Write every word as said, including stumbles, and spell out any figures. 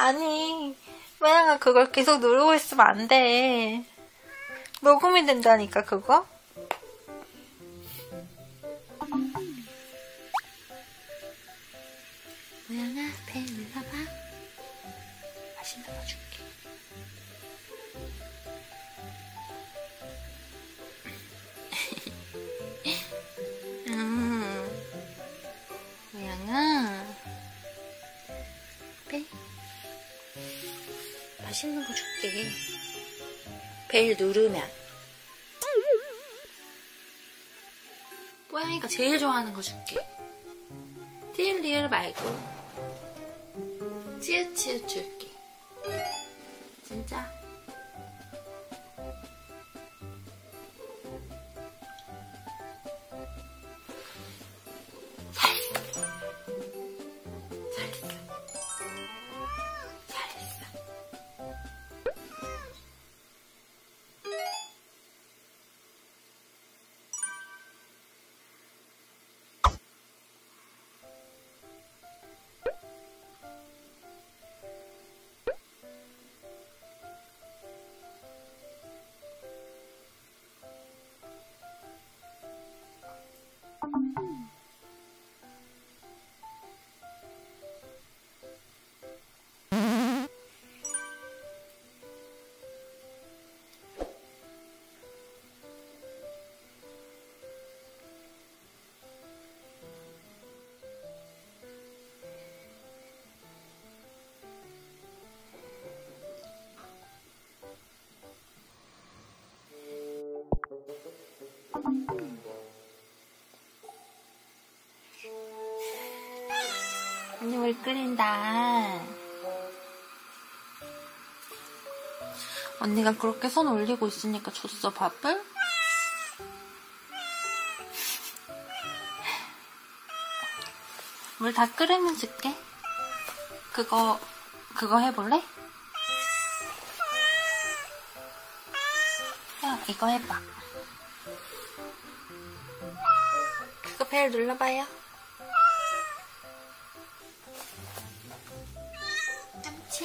아니, 마양아 그걸 계속 누르고 있으면 안 돼. 녹음이 된다니까 그거? 모양아, 배 눌러봐. 맛있는 거 줄게. 음, 모양아, 배 맛있는 거 줄게. 배를 누르면 모양이가 제일 좋아하는 거 줄게. 띠엘리엘 말고. 치읓치읓 줄게. 진짜? 잘했어. 잘했어. 잘했어. 언니 물 끓인다. 언니가 그렇게 손 올리고 있으니까 줬어 밥을? 물 다 끓으면 줄게. 그거 그거 해볼래? 야, 이거 해봐. 그거 벨 눌러봐요. 참치.